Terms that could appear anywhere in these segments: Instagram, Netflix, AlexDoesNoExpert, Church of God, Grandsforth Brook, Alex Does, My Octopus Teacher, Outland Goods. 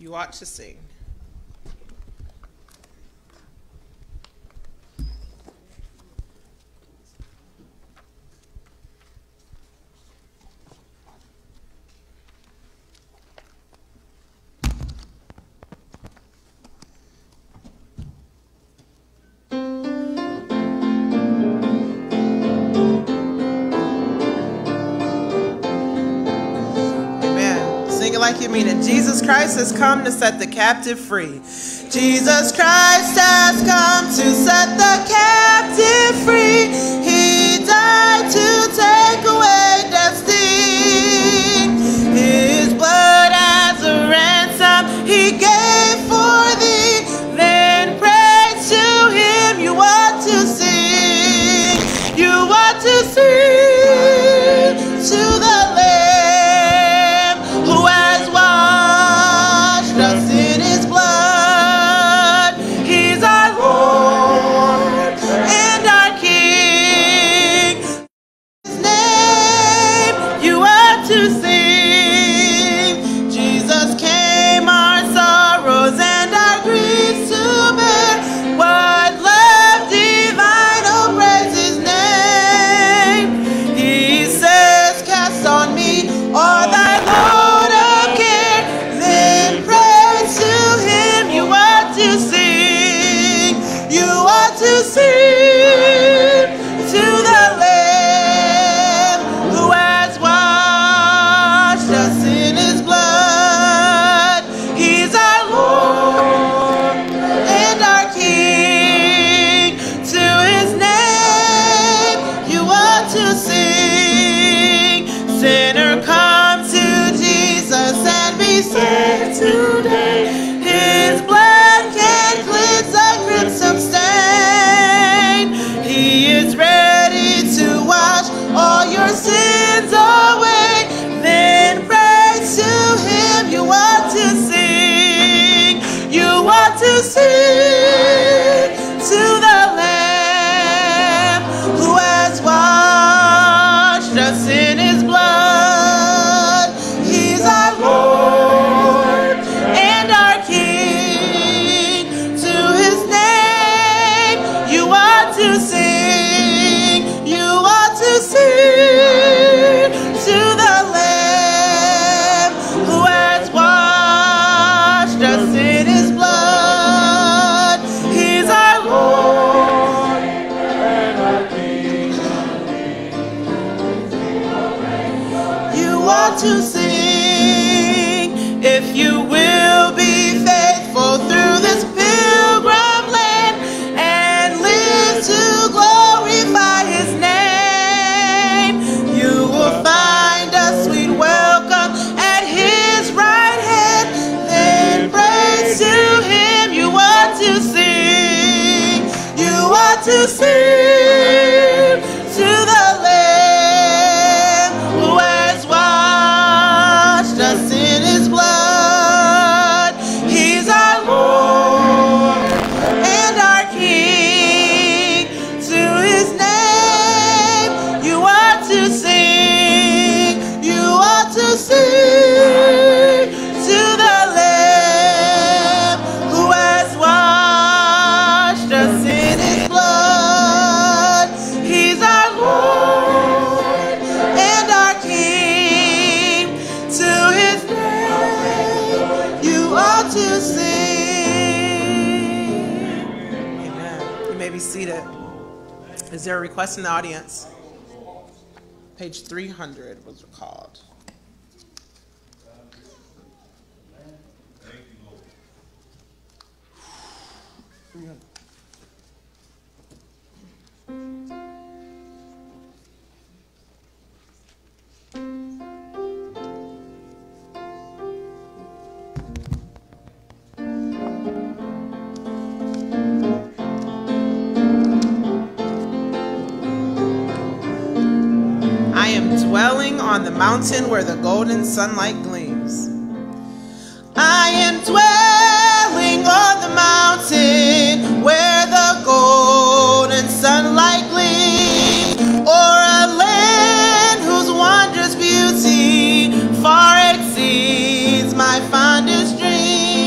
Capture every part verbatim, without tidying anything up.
You ought to sing. Like you mean it. Jesus Christ has come to set the captive free. Jesus Christ has come to set the captive free. He died to take away death's sting. His blood as a ransom he gave for thee. Then praise to him you ought to sing. You ought to sing to the in the audience. Page three hundred was recalled. On the mountain where the golden sunlight gleams. I am dwelling on the mountain where the golden sunlight gleams, or a land whose wondrous beauty far exceeds my fondest dreams.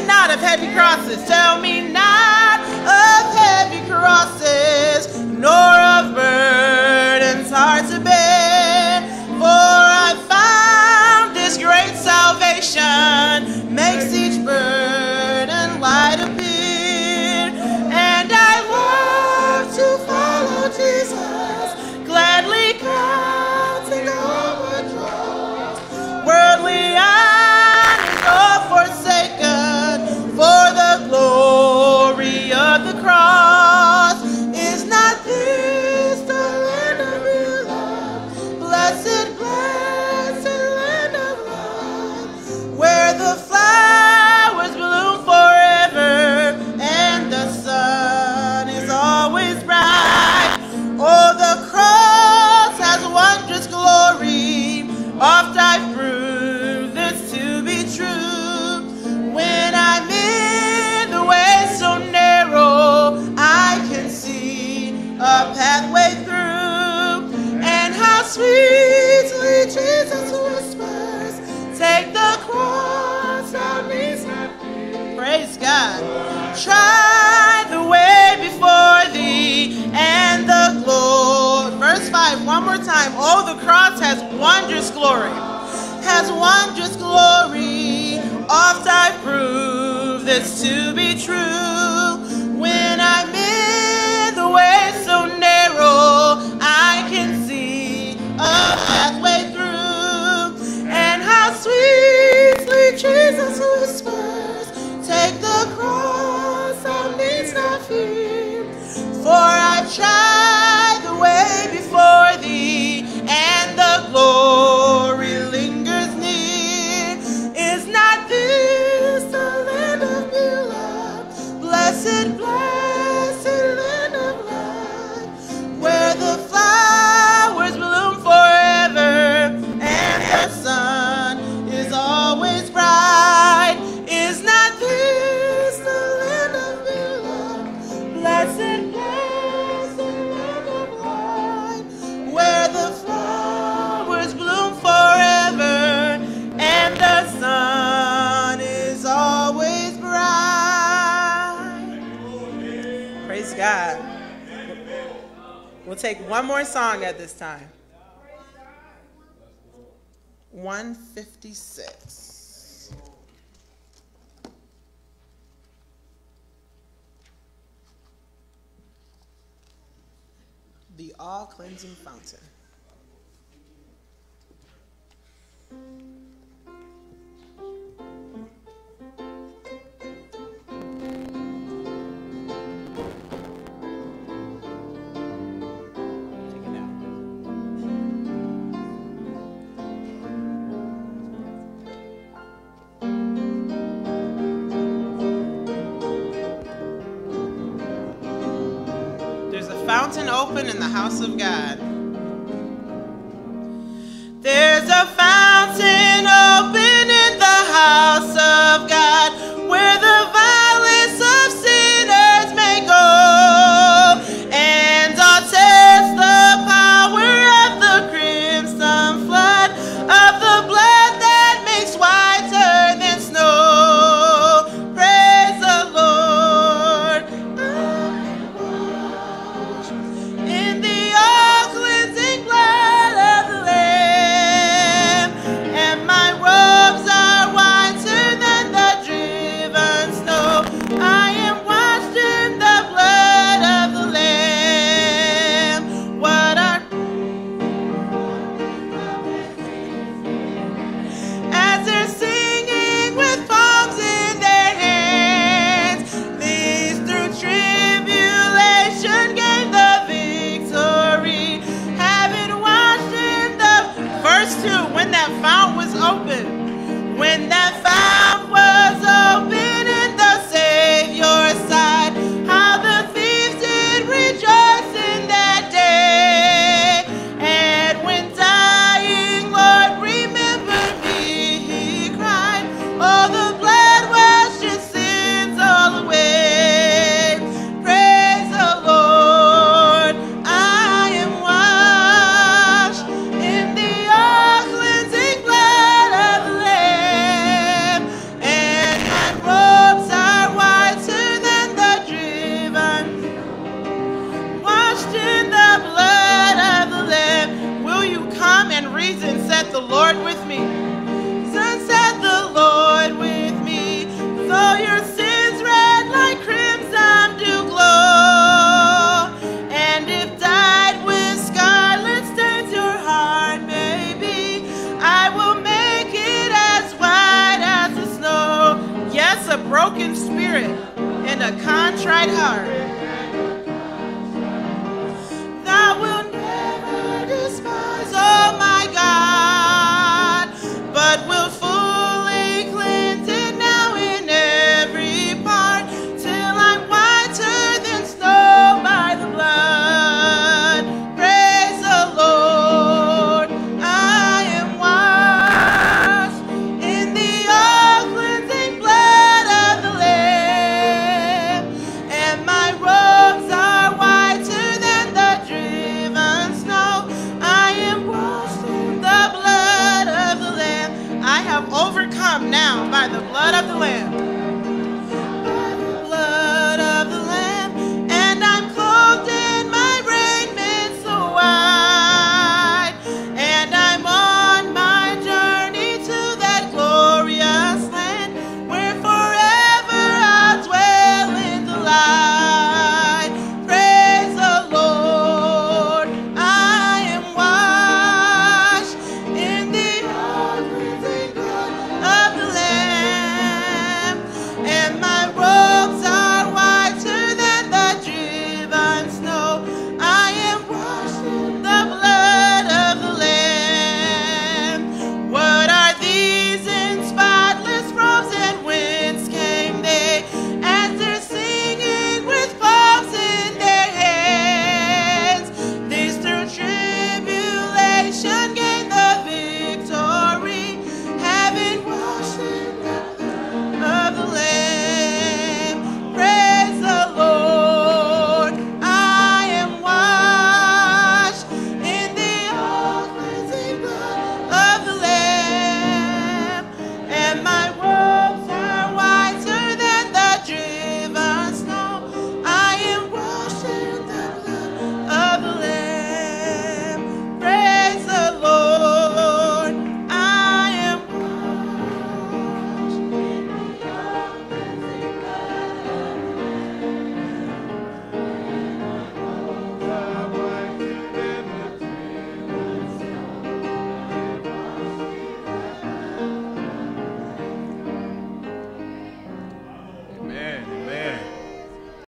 me not of heavy crosses. Tell me not of heavy crosses, nor of burdens hard to bear. For I found this great salvation makes each burden light appear. And I love to follow Jesus, gladly counting all my troubles. Worldly eyes, glory of the cross. Is not this the land of real love? Blessed, blessed land of love, where the flowers bloom forever and the sun is always bright. Oh, the cross has wondrous glory. Oft I've proved this to be true. When I'm a pathway through, and how sweetly Jesus whispers, take the cross, thou needst not fear. Praise God. Try the way before thee, and the glory. Verse five, one more time. Oh, the cross has wondrous glory, has wondrous glory. Oft I prove this to be true. When I'm in the way so narrow, I can see a pathway through, and how sweetly Jesus whispers, take the cross, thou needst not fear. For I tried the way before thee, and the glory lingers near. Is not this the land of new love? Blessed, blessed, God. We'll take one more song at this time. one fifty-six. The All Cleansing Fountain. Fountain open in the house of God. There's a fountain open in the house of God, where the vilest of sinners may go, and all taste the power of the crimson flood, of the blood that makes whiter than snow. Praise the Lord. In the all the Lord with me. Then said the Lord with me, though your sins red like crimson do glow, and if dyed with scarlet stains your heart may be, I will make it as white as the snow. Yes, a broken spirit and a contrite heart